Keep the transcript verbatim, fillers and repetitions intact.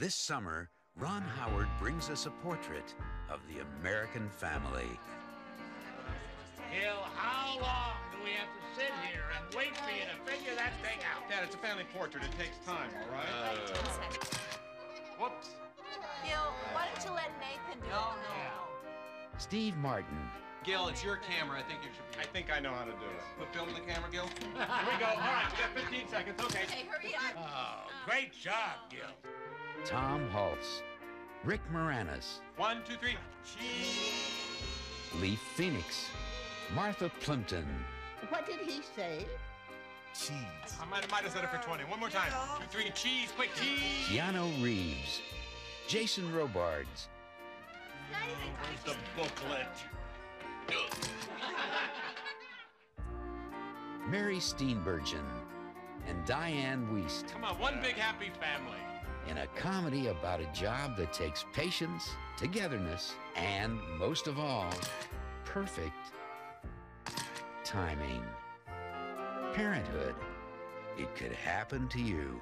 This summer, Ron Howard brings us a portrait of the American family. Gil, how long do we have to sit here and wait for you to figure that thing out? Dad, it's a family portrait. It takes time, all right? Uh... Whoops. Gil, why don't you let Nathan do it? No, no. Steve Martin. Gil, it's your camera. I think you should be. I think I know how to do it. Put film in the camera, Gil. Here we go. All right, we got fifteen seconds. Okay. Hey, hurry up. Oh, great job, Gil. Tom Hulce. Rick Moranis. One, two, three. Cheese. Leif Phoenix. Martha Plimpton. What did he say? Cheese. I might, I might have said it for twenty. One more time. Two, three. Cheese. Quick. Cheese. Keanu Reeves. Jason Robards. Where's the booklet? Mary Steenburgen and Diane Wiest. Come on, one big happy family. In a comedy about a job that takes patience, togetherness, and most of all, perfect timing. Parenthood. It could happen to you.